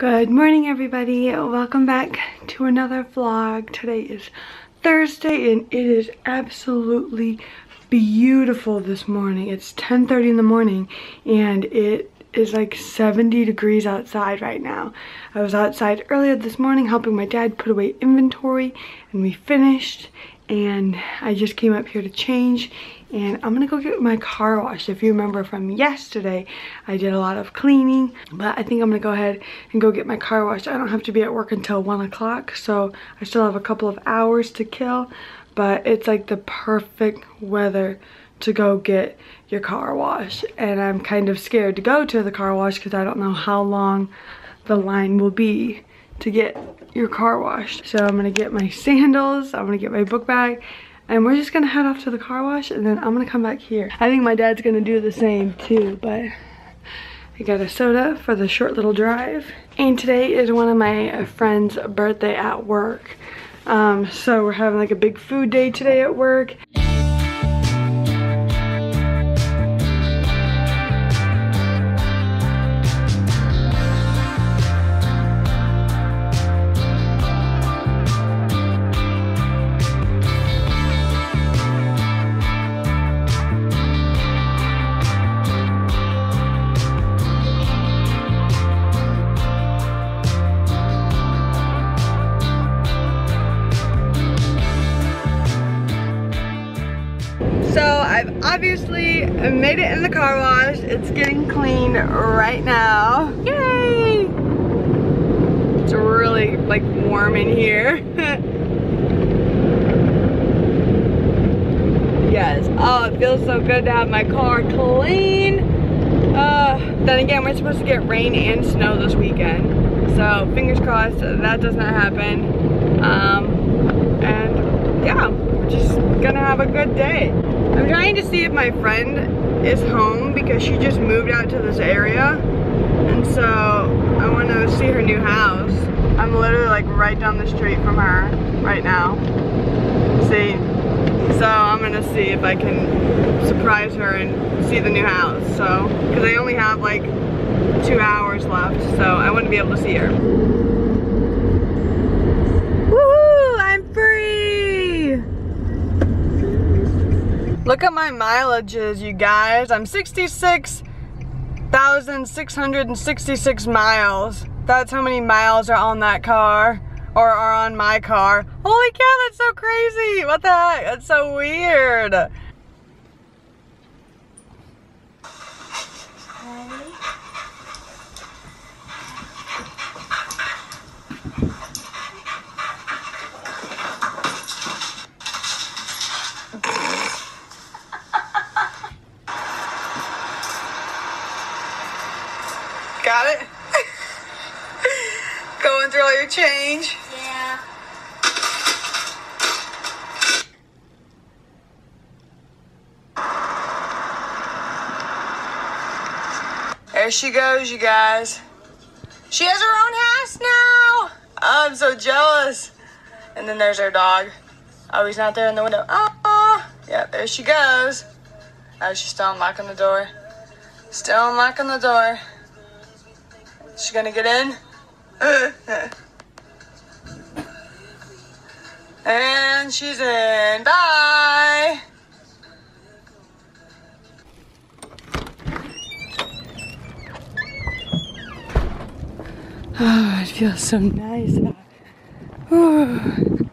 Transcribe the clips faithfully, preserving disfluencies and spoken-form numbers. Good morning, everybody. Welcome back to another vlog. Today is Thursday and it is absolutely beautiful this morning. It's ten thirty in the morning and it is like seventy degrees outside right now. I was outside earlier this morning helping my dad put away inventory and we finished, and I just came up here to change and I'm gonna go get my car washed. If you remember from yesterday, I did a lot of cleaning, but I think I'm gonna go ahead and go get my car washed. I don't have to be at work until one o'clock, so I still have a couple of hours to kill, but it's like the perfect weather to go get your car wash. And I'm kind of scared to go to the car wash because I don't know how long the line will be to get your car washed. So I'm gonna get my sandals, I'm gonna get my book bag, and we're just gonna head off to the car wash and then I'm gonna come back here. I think my dad's gonna do the same too, but I got a soda for the short little drive. And today is one of my friend's birthday at work. Um, so we're having like a big food day today at work. Obviously, I made it in the car wash. It's getting clean right now. Yay! It's really like warm in here. Yes. Oh, it feels so good to have my car clean. Uh, then again, we're supposed to get rain and snow this weekend, so fingers crossed that does not happen. Um, and yeah, we're just gonna have a good day. I'm trying to see if my friend is home because she just moved out to this area, and so I want to see her new house. I'm literally like right down the street from her right now. See? So I'm gonna see if I can surprise her and see the new house. So, because I only have like two hours left, so I want to be able to see her. Woohoo! I'm free! Look at my mileages, you guys. I'm sixty-six thousand six hundred sixty-six miles. That's how many miles are on that car, or are on my car. Holy cow, that's so crazy. What the heck? That's so weird. Got it? Going through all your change? Yeah. There she goes, you guys. She has her own house now. Oh, I'm so jealous. And then there's her dog. Oh, he's not there in the window. Oh, yeah, there she goes. Oh, she's still unlocking the door. Still unlocking the door. She gonna get in? And she's in. Bye! Oh, it feels so nice. Ooh.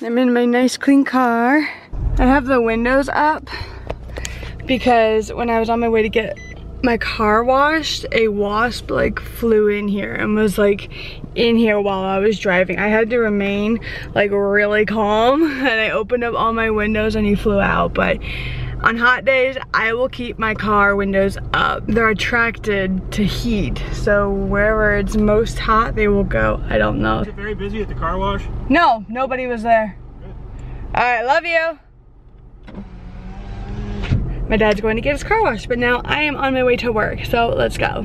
I'm in my nice clean car. I have the windows up because when I was on my way to get my car washed, a wasp like flew in here and was like in here while I was driving. I had to remain like really calm, and I opened up all my windows and he flew out. But on hot days, I will keep my car windows up. They're attracted to heat, so wherever it's most hot, they will go. I don't know. Was it very busy at the car wash? No, nobody was there. Good. All right, love you. My dad's going to get his car washed, but now I am on my way to work, so let's go.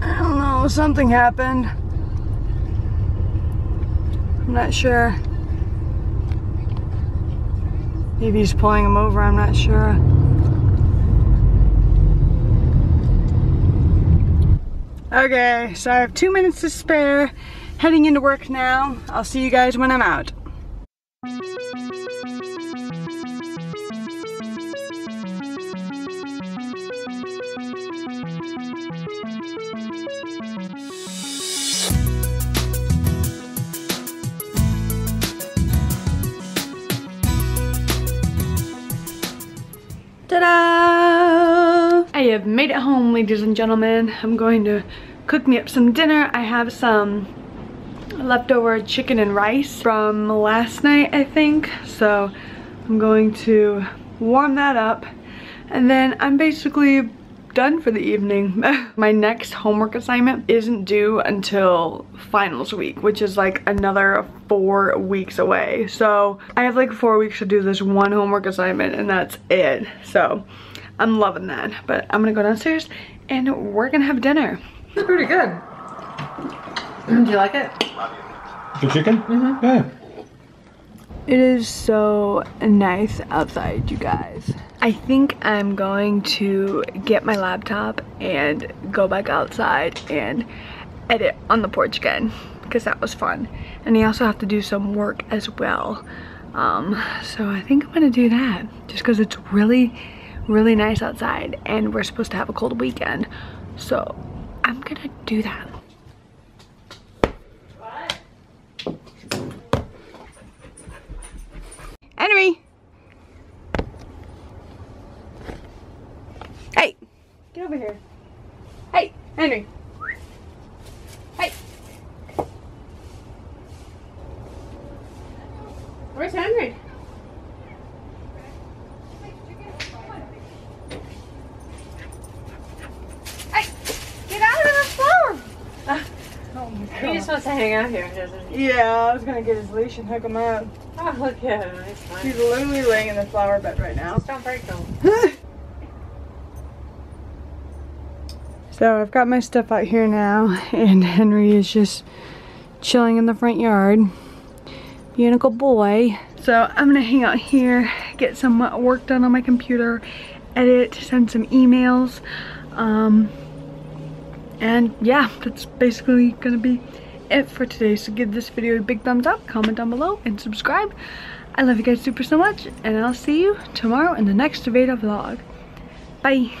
I don't know, something happened. I'm not sure. Maybe he's pulling him over, I'm not sure. Okay, so I have two minutes to spare. Heading into work now. I'll see you guys when I'm out. Ta-da! I have made it home, ladies and gentlemen. I'm going to cook me up some dinner. I have some leftover chicken and rice from last night, I think. So I'm going to warm that up and then I'm basically done for the evening. My next homework assignment isn't due until finals week, which is like another four weeks away. So I have like four weeks to do this one homework assignment and that's it. So I'm loving that. But I'm gonna go downstairs and we're gonna have dinner. It's pretty good. Do you like it? The chicken? Mm-hmm. Yeah. It is so nice outside, you guys. I think I'm going to get my laptop and go back outside and edit on the porch again because that was fun. And I also have to do some work as well. Um, so I think I'm gonna do that just because it's really, really nice outside and we're supposed to have a cold weekend. So I'm gonna do that. What? Henry! Hey! Get over here. Hey, Henry. Hey! Where's Henry? Hey! Get out of the flower! Uh, oh my God. You're just supposed to hang out here, doesn't he? Yeah, I was gonna get his leash and hook him up. Oh, look at him. He's fine. He's literally laying in the flower bed right now. Just don't break him. So I've got my stuff out here now, and Henry is just chilling in the front yard. Beautiful boy. So I'm gonna hang out here, get some work done on my computer, edit, send some emails, um, and yeah, that's basically gonna be it for today. So give this video a big thumbs up, comment down below, and subscribe. I love you guys super so much, and I'll see you tomorrow in the next Veda vlog. Bye.